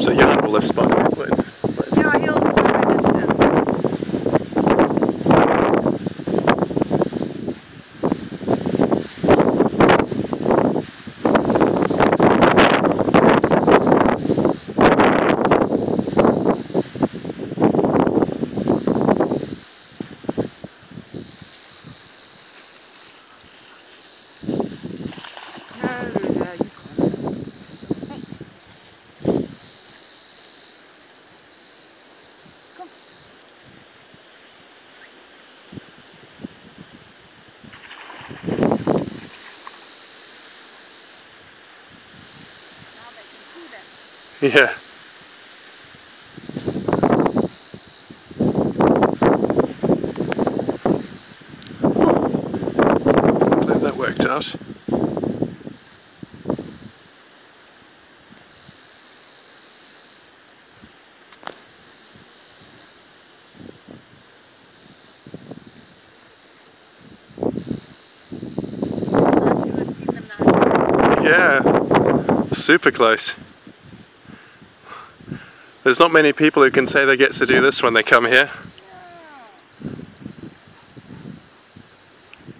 So you have a lift spot on the yeah. Glad that worked out. Yeah, super close. There's not many people who can say they get to do this when they come here. No.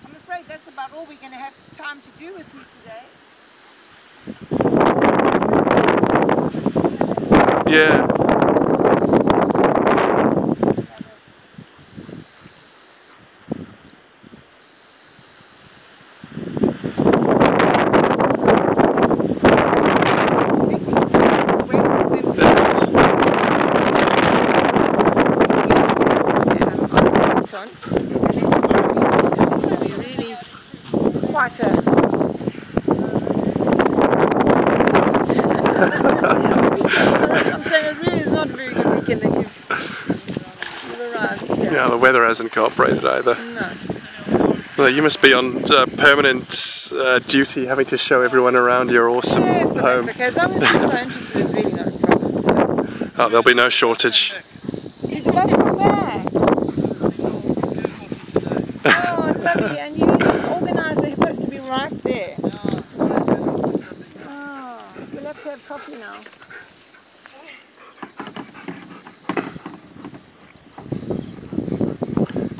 I'm afraid that's about all we're going to have time to do with you today. Yeah. Quite a I'm saying it really is not a very good weekend that you've arrived here. Yeah, the weather hasn't cooperated either. No. Well, you must be on permanent duty, having to show everyone around your awesome home. That's okay. So I'm not interested in being on problem. Oh, there'll be no shortage. Coffee now.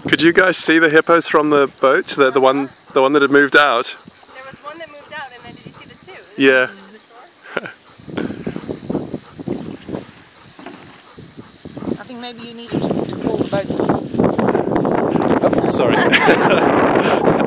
Could you guys see the hippos from the boat? The one that had moved out. There was one that moved out, and then did you see the two? Yeah. I think maybe you needed to call the boat. Oh, sorry.